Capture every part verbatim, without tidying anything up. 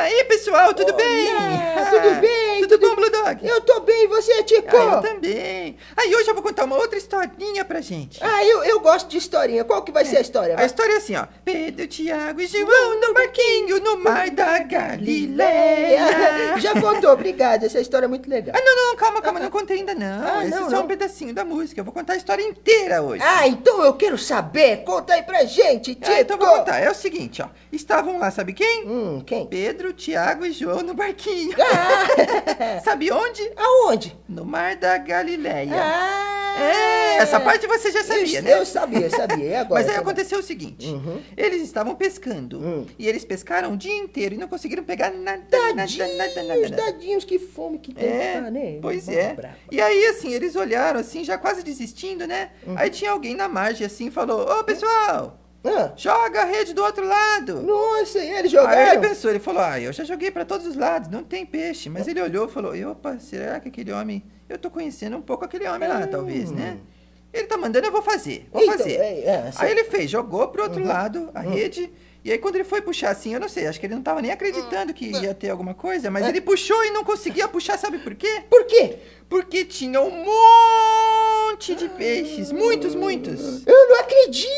aí, pessoal, tudo oh, bem? Yeah, tudo bem? Tudo, tudo bem, Bulldog? Eu tô bem, e você, Tico? Ah, eu também. Aí ah, hoje eu vou contar uma outra historinha pra gente. Ah, eu, eu gosto de historinha. Qual que vai é. ser a história? Vai? A história é assim, ó. Pedro, Tiago e João no barquinho no Mar da Galileia. Já contou, obrigado. Essa história é muito legal. Ah, não, não, calma, calma. Ah, não contei ainda, não. Ah, Esse não, é só não. um pedacinho da música. Eu vou contar a história inteira hoje. Ah, então eu quero saber. Conta aí pra gente, Tico. Ah, então vou contar. É o seguinte, ó. Estavam lá, sabe quem? Hum, quem? Pedro, Tiago e João no barquinho. Ah. Sabe onde? Aonde? No Mar da Galileia. Ah. É, essa parte você já sabia, eu, né? Eu sabia, sabia. Agora, Mas aí aconteceu o seguinte. Uhum. Eles estavam pescando. Uhum. E eles pescaram o dia inteiro e não conseguiram pegar nada, dadinhos, nada, nada, nada. Dadinhos, que fome que tem, é, tá, né? Pois Vamos é. Brava. E aí, assim, eles olharam, assim, já quase desistindo, né? Uhum. Aí tinha alguém na margem, assim, falou, ô, pessoal... Ah. Joga a rede do outro lado. Nossa, e ele jogou. Aí ele pensou, ele falou, ah, eu já joguei pra todos os lados, não tem peixe. Mas ele olhou e falou, opa, será que aquele homem... Eu tô conhecendo um pouco aquele homem hum. lá, talvez, né? Ele tá mandando, eu vou fazer, vou Eita, fazer. É, é, assim. Aí ele fez, jogou pro outro uhum. lado a uhum. rede... E aí, quando ele foi puxar assim, eu não sei, acho que ele não tava nem acreditando que ia ter alguma coisa, mas ele puxou e não conseguia puxar, sabe por quê? Por quê? Porque tinha um monte de peixes, muitos, muitos. Eu não acredito,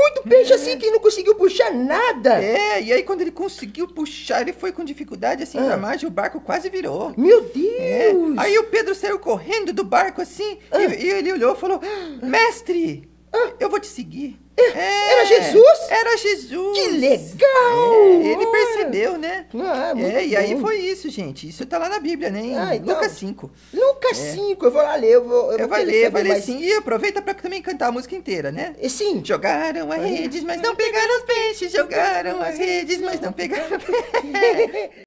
muito peixe assim que não conseguiu puxar nada. É, e aí quando ele conseguiu puxar, ele foi com dificuldade assim pra margem, o barco quase virou. Meu Deus! É. Aí o Pedro saiu correndo do barco assim, ah. e, e ele olhou e falou, mestre, ah. eu vou te seguir. É, era Jesus? Era Jesus. Que legal! É, ele percebeu, né? Ah, é, é, e aí bom. foi isso, gente. Isso tá lá na Bíblia, né? Em ah, então, Lucas cinco. Lucas cinco, eu vou lá ler. Eu vou eu eu vou ler, vai ler mais... sim. E aproveita pra também cantar a música inteira, né? E sim. Jogaram as redes, mas não pegaram os peixes. Jogaram as redes, mas não pegaram peixes.